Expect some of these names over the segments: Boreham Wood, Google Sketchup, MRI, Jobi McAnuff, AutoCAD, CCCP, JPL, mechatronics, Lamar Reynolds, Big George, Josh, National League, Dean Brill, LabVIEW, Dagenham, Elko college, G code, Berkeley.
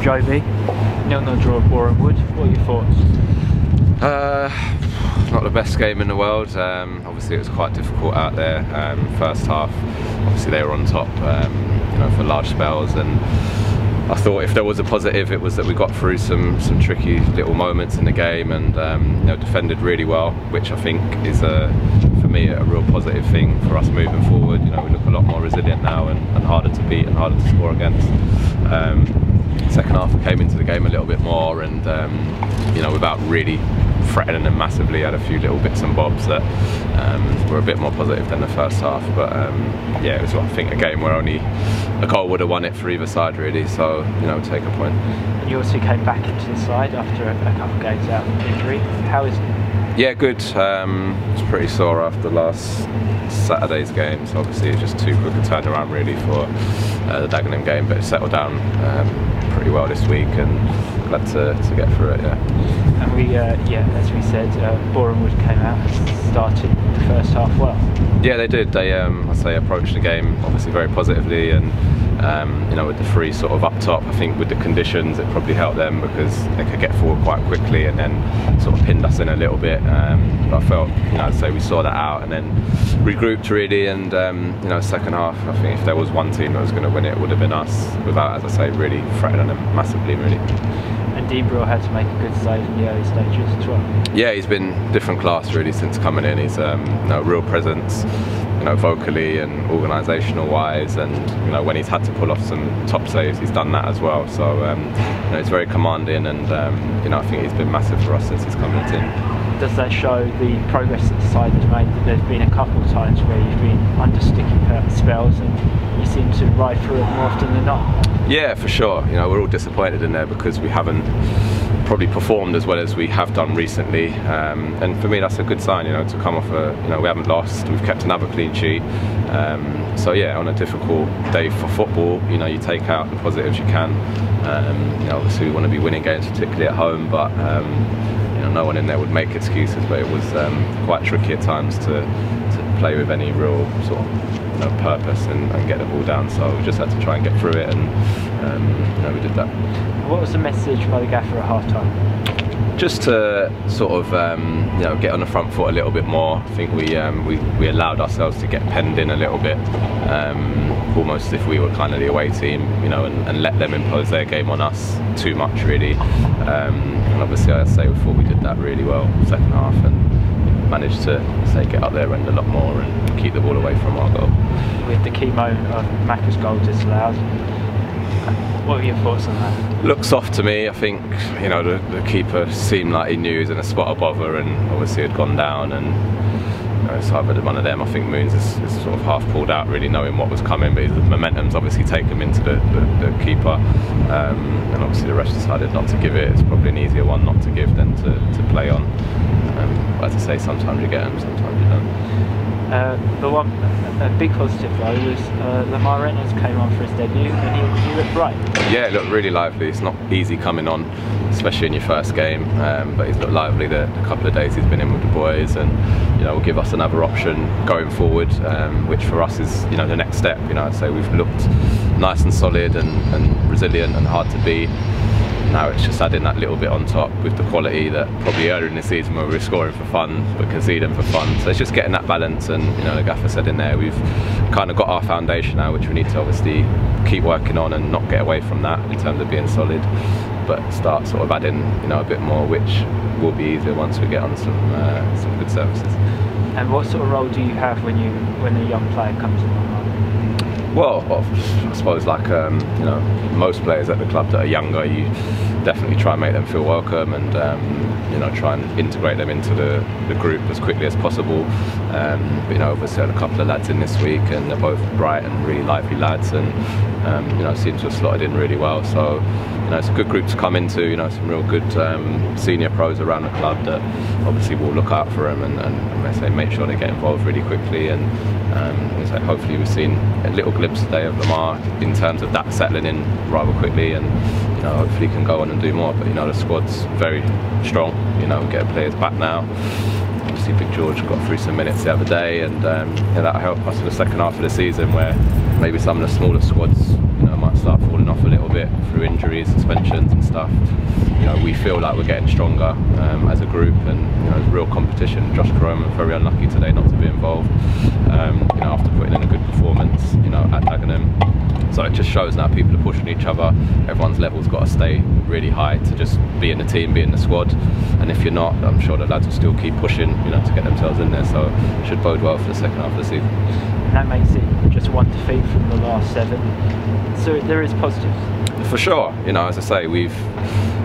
Jobi. 0-0 draw at Boreham Wood. What are your thoughts? Not the best game in the world. Obviously, it was quite difficult out there. First half, obviously they were on top, you know, for large spells, and I thought if there was a positive, it was that we got through some tricky little moments in the game, and you know, defended really well, which I think is for me a real positive thing for us moving forward. You know, we look a lot more resilient now, and harder to beat and harder to score against. Second half, we came into the game a little bit more, and you know, without really threatening them massively, had a few little bits and bobs that were a bit more positive than the first half. But yeah, it was, I think, a game where only a goal would have won it for either side, really. So, you know, take a point. You also came back into the side after a couple of games out of injury. How is it? Yeah, good. I was pretty sore after last Saturday's game, so obviously it's just too quick a turnaround, really, for the Dagenham game. But it settled down pretty well this week, and glad to get through it, yeah. And we, yeah, as we said, Boreham Wood came out and started the first half well. Yeah, they did. They, I'd say, approached the game obviously very positively, and you know, with the three sort of up top, I think with the conditions, it probably helped them because they could get forward quite quickly and then sort of pinned us in a little bit. But I felt, you know, I'd say we saw that out and then regrouped, really, and you know, second half, I think if there was one team that was going to win it, it would have been us, without, as I say, really threatening them massively, really. And Dean Brill had to make a good save in the early stages as well. Yeah, he's been different class, really, since coming in. He's you know, real presence, you know, vocally and organisational wise, and you know, when he's had to pull off some top saves, he's done that as well. So you know, he's very commanding, and you know, I think he's been massive for us since he's come in the team. Does that show the progress that the side has made? That there's been a couple of times where you've been under sticky spells and you seem to ride through it more often than not? Yeah, for sure. You know, we're all disappointed in there because we haven't probably performed as well as we have done recently, and for me that's a good sign, you know, to come off a, you know, we haven't lost, we've kept another clean sheet, so yeah, on a difficult day for football, you know, you take out the positives you can. You know, obviously we want to be winning games, particularly at home, but you know, no one in there would make excuses, but it was quite tricky at times to play with any real sort of purpose and get the ball down, so we just had to try and get through it, and you know, we did that. What was the message by the gaffer at half time? Just to sort of you know, get on the front foot a little bit more. I think we allowed ourselves to get penned in a little bit, almost as if we were kind of the away team, you know, and let them impose their game on us too much, really. And obviously, I'd say we thought we did that really well second half, and managed to, say, get up there and a lot more and keep the ball away from our goal. With the key moment of Macca's goal disallowed, what are your thoughts on that? Looks soft to me. I think, you know, the keeper seemed like he knew he was in a spot above her, and obviously had gone down, and you know, it's either one of them. I think Moons is sort of half pulled out, really knowing what was coming, but the momentum's obviously taken him into the keeper, and obviously the ref decided not to give it. It's probably an easier one not to give than to play on. As I say, sometimes you get them, sometimes you don't. The one a big positive though was Lamar Reynolds came on for his debut, and he looked bright. Yeah, he looked really lively. It's not easy coming on, especially in your first game, but he's looked lively the couple of days he's been in with the boys, and you know, will give us another option going forward, which for us is, you know, the next step. You know, I'd say we've looked nice and solid and resilient and hard to beat. Now it's just adding that little bit on top with the quality that probably earlier in the season where we were scoring for fun but conceding for fun. So it's just getting that balance, and you know, the gaffer said in there, we've kind of got our foundation now, which we need to obviously keep working on and not get away from that in terms of being solid, but start sort of adding, you know, a bit more, which will be easier once we get on some good services. And what sort of role do you have when a young player comes along? Well, I suppose, like you know, most players at the club that are younger, you definitely try and make them feel welcome, and you know, try and integrate them into the group as quickly as possible. But, you know, we've had a couple of lads in this week, and they're both bright and really lively lads, and you know, seem to have slotted in really well. So, you know, it's a good group to come into. You know, some real good senior pros around the club that obviously will look out for them, and I say, make sure they get involved really quickly. And so hopefully we've seen a little glimpse today of Lamar in terms of that settling in rather quickly, and you know, hopefully can go on and do more. But you know, the squad's very strong. You know, we get players back now. Obviously, Big George got through some minutes the other day, and yeah, that'll help us in the second half of the season, where maybe some of the smaller squads, you know, might start falling off a little bit through through injuries, suspensions and stuff, you know, we feel like we're getting stronger as a group, and you know, it's real competition. Josh Croman very unlucky today not to be involved, you know, after putting in a good performance, you know, at Dagenham. So it just shows now people are pushing each other. Everyone's level's got to stay really high to just be in the team, be in the squad. And if you're not, I'm sure the lads will still keep pushing, you know, to get themselves in there. So it should bode well for the second half of the season. And that makes it just one defeat from the last 7. So there is positives. For sure, you know, as I say, we've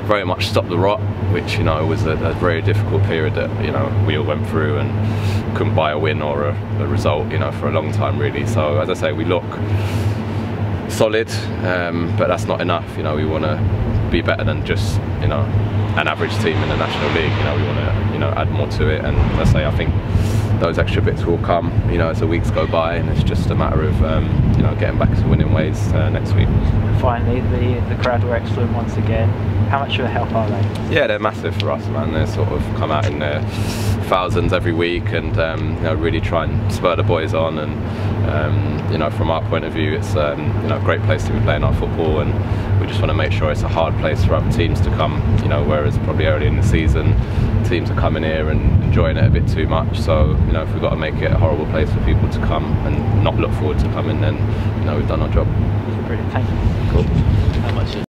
very much stopped the rot, which, you know, was a very difficult period that, you know, we all went through and couldn't buy a win or a result, you know, for a long time really. So as I say, we look solid, but that's not enough. You know, we want to be better than just, you know, an average team in the National League. You know, we want to, you know, add more to it, and as I say, I think those extra bits will come, you know, as the weeks go by, and it's just a matter of, you know, getting back to winning ways next week. Finally, the crowd were excellent once again. How much of a help are they? Yeah, they're massive for us, man. They sort of come out in their thousands every week, and you know, really try and spur the boys on. And you know, from our point of view, it's you know, a great place to be playing our football, and we just want to make sure it's a hard place for other teams to come. You know, whereas probably early in the season, teams are coming here and enjoying it a bit too much. So you know, if we've got to make it a horrible place for people to come and not look forward to coming, then you know, we've done our job. Brilliant, thank you. Cool. How much?